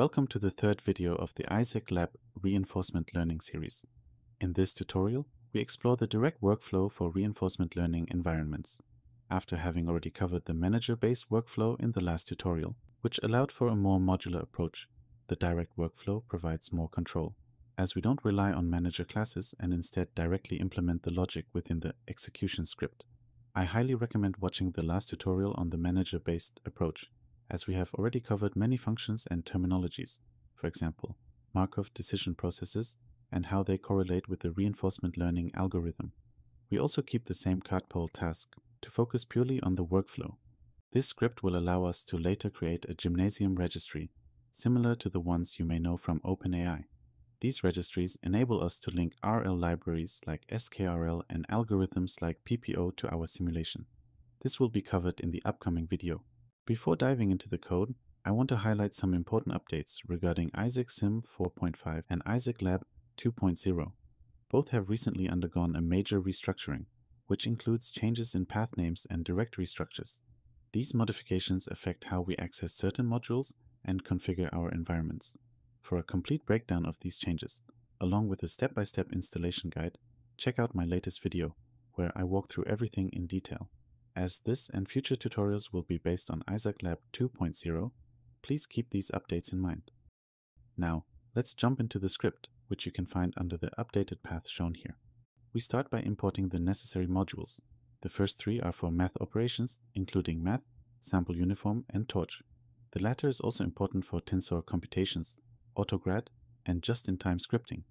Welcome to the third video of the Isaac Lab Reinforcement Learning series. In this tutorial, we explore the direct workflow for reinforcement learning environments, after having already covered the manager-based workflow in the last tutorial, which allowed for a more modular approach. The direct workflow provides more control, as we don't rely on manager classes and instead directly implement the logic within the execution script. I highly recommend watching the last tutorial on the manager-based approach, as we have already covered many functions and terminologies, for example, Markov decision processes and how they correlate with the reinforcement learning algorithm. We also keep the same CartPole task to focus purely on the workflow. This script will allow us to later create a Gymnasium registry, similar to the ones you may know from OpenAI. These registries enable us to link RL libraries like SKRL and algorithms like PPO to our simulation. This will be covered in the upcoming video. Before diving into the code, I want to highlight some important updates regarding Isaac Sim 4.5 and Isaac Lab 2.0. Both have recently undergone a major restructuring, which includes changes in path names and directory structures. These modifications affect how we access certain modules and configure our environments. For a complete breakdown of these changes, along with a step-by-step installation guide, check out my latest video, where I walk through everything in detail. As this and future tutorials will be based on Isaac Lab 2.0, please keep these updates in mind. Now, let's jump into the script, which you can find under the updated path shown here. We start by importing the necessary modules. The first three are for math operations, including math, sample uniform, and torch. The latter is also important for tensor computations, autograd, and just-in-time scripting.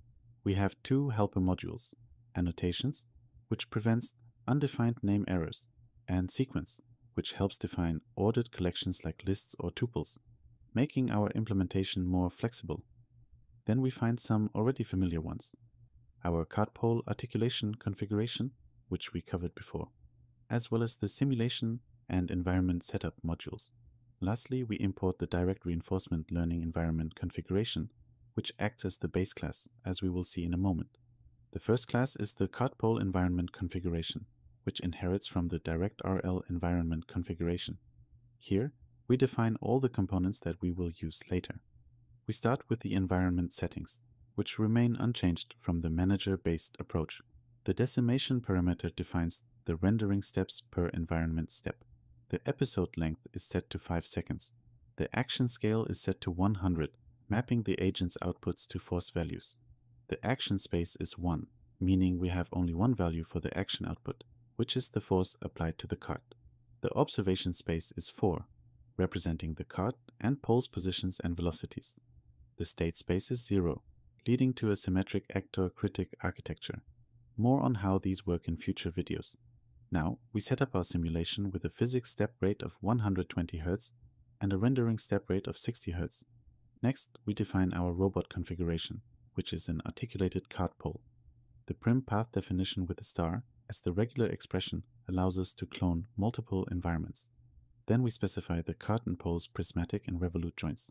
We have two helper modules, annotations, which prevents undefined name errors, and sequence, which helps define ordered collections like lists or tuples, making our implementation more flexible. Then we find some already familiar ones. Our CartPole articulation configuration, which we covered before, as well as the simulation and environment setup modules. Lastly, we import the direct reinforcement learning environment configuration, which acts as the base class, as we will see in a moment. The first class is the CartPole environment configuration, which inherits from the DirectRL environment configuration. Here, we define all the components that we will use later. We start with the environment settings, which remain unchanged from the manager-based approach. The decimation parameter defines the rendering steps per environment step. The episode length is set to 5 seconds. The action scale is set to 100, mapping the agent's outputs to force values. The action space is 1, meaning we have only one value for the action output, which is the force applied to the cart. The observation space is 4, representing the cart and pole's positions and velocities. The state space is 0, leading to a symmetric actor-critic architecture. More on how these work in future videos. Now, we set up our simulation with a physics step rate of 120 Hz and a rendering step rate of 60 Hz. Next, we define our robot configuration, which is an articulated cart pole. The prim path definition with a star, as the regular expression, allows us to clone multiple environments. Then we specify the cart and pole's prismatic and revolute joints.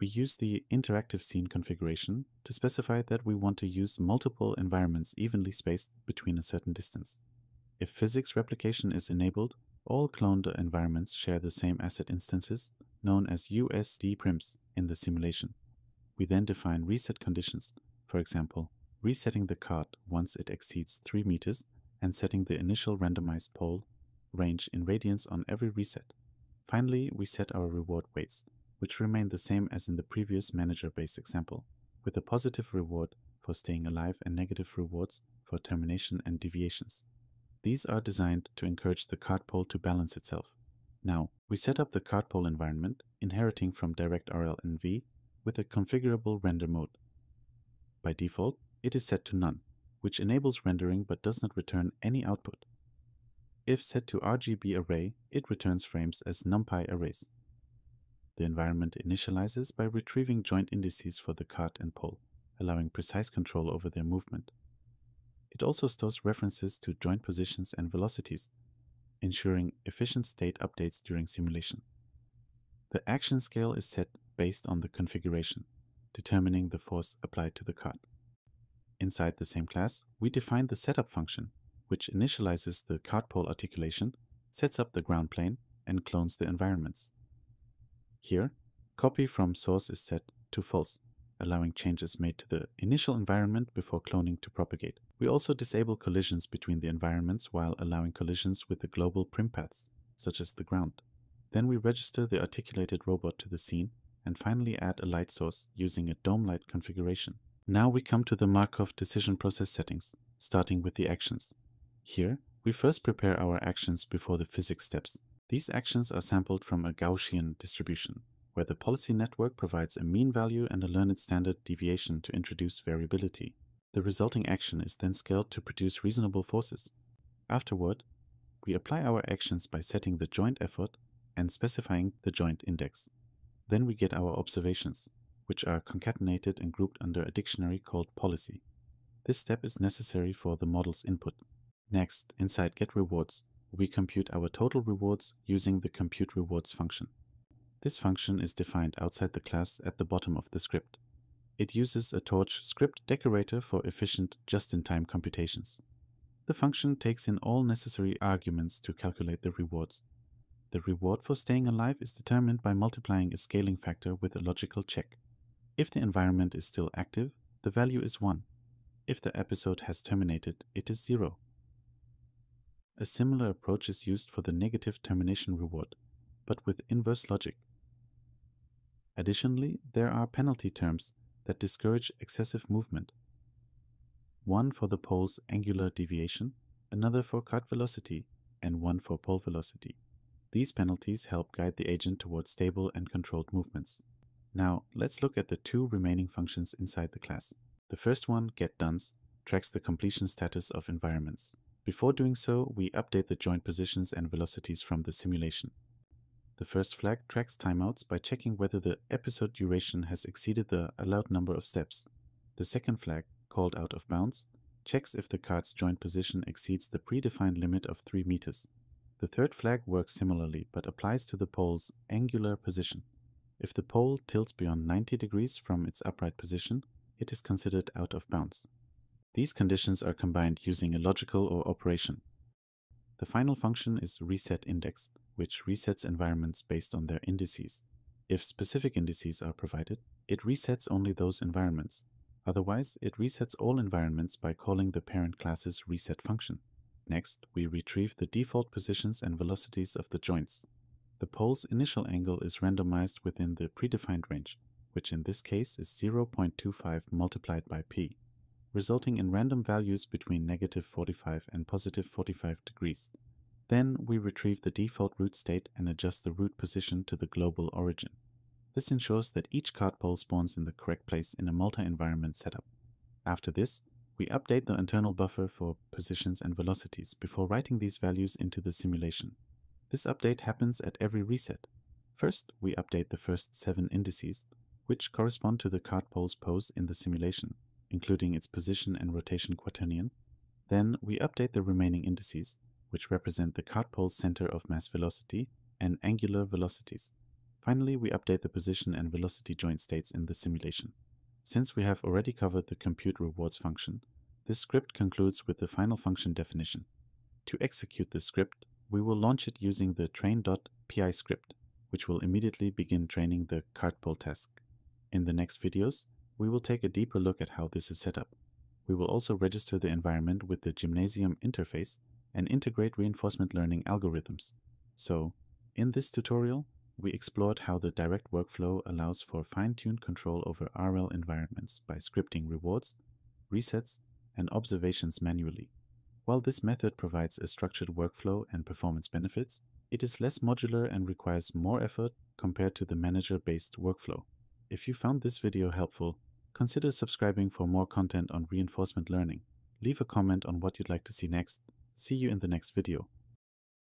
We use the interactive scene configuration to specify that we want to use multiple environments evenly spaced between a certain distance. If physics replication is enabled, all cloned environments share the same asset instances, known as USD prims, in the simulation. We then define reset conditions, for example, resetting the cart once it exceeds 3 meters and setting the initial randomized pole range in radians on every reset. Finally, we set our reward weights, which remain the same as in the previous manager-based example, with a positive reward for staying alive and negative rewards for termination and deviations. These are designed to encourage the CartPole to balance itself. Now, we set up the CartPole environment, inheriting from DirectRLEnv, with a configurable render mode. By default, it is set to none, which enables rendering but does not return any output. If set to RGB array, it returns frames as NumPy arrays. The environment initializes by retrieving joint indices for the cart and pole, allowing precise control over their movement. It also stores references to joint positions and velocities, ensuring efficient state updates during simulation. The action scale is set based on the configuration, determining the force applied to the cart. Inside the same class, we define the setup function, which initializes the CartPole articulation, sets up the ground plane, and clones the environments. Here, copy from source is set to false, allowing changes made to the initial environment before cloning to propagate. We also disable collisions between the environments while allowing collisions with the global primpaths, such as the ground. Then we register the articulated robot to the scene, and finally add a light source using a dome light configuration. Now we come to the Markov decision process settings, starting with the actions. Here, we first prepare our actions before the physics steps. These actions are sampled from a Gaussian distribution, where the policy network provides a mean value and a learned standard deviation to introduce variability. The resulting action is then scaled to produce reasonable forces. Afterward, we apply our actions by setting the joint effort and specifying the joint index. Then we get our observations, which are concatenated and grouped under a dictionary called policy. This step is necessary for the model's input. Next, inside getRewards, we compute our total rewards using the computeRewards function. This function is defined outside the class at the bottom of the script. It uses a Torch script decorator for efficient just-in-time computations. The function takes in all necessary arguments to calculate the rewards. The reward for staying alive is determined by multiplying a scaling factor with a logical check. If the environment is still active, the value is 1. If the episode has terminated, it is 0. A similar approach is used for the negative termination reward, but with inverse logic. Additionally, there are penalty terms that discourage excessive movement. One for the pole's angular deviation, another for cart velocity, and one for pole velocity. These penalties help guide the agent towards stable and controlled movements. Now, let's look at the two remaining functions inside the class. The first one, getDones, tracks the completion status of environments. Before doing so, we update the joint positions and velocities from the simulation. The first flag tracks timeouts by checking whether the episode duration has exceeded the allowed number of steps. The second flag, called out of bounds, checks if the cart's joint position exceeds the predefined limit of 3 meters. The third flag works similarly but applies to the pole's angular position. If the pole tilts beyond 90 degrees from its upright position, it is considered out of bounds. These conditions are combined using a logical or operation. The final function is resetIndex, which resets environments based on their indices. If specific indices are provided, it resets only those environments. Otherwise, it resets all environments by calling the parent class's reset function. Next, we retrieve the default positions and velocities of the joints. The pole's initial angle is randomized within the predefined range, which in this case is 0.25 multiplied by p, resulting in random values between -45 and +45 degrees. Then we retrieve the default root state and adjust the root position to the global origin. This ensures that each cart pole spawns in the correct place in a multi-environment setup. After this, we update the internal buffer for positions and velocities before writing these values into the simulation. This update happens at every reset. First, we update the first 7 indices, which correspond to the cart pole's pose in the simulation, including its position and rotation quaternion. Then we update the remaining indices, which represent the cart pole's center of mass velocity and angular velocities. Finally, we update the position and velocity joint states in the simulation. Since we have already covered the compute rewards function, this script concludes with the final function definition. To execute this script, we will launch it using the train.py script, which will immediately begin training the cartpole task. In the next videos, we will take a deeper look at how this is set up. We will also register the environment with the Gymnasium interface and integrate reinforcement learning algorithms. So, in this tutorial, we explored how the direct workflow allows for fine-tuned control over RL environments by scripting rewards, resets, and observations manually. While this method provides a structured workflow and performance benefits, it is less modular and requires more effort compared to the manager-based workflow. If you found this video helpful, consider subscribing for more content on reinforcement learning. Leave a comment on what you'd like to see next. See you in the next video.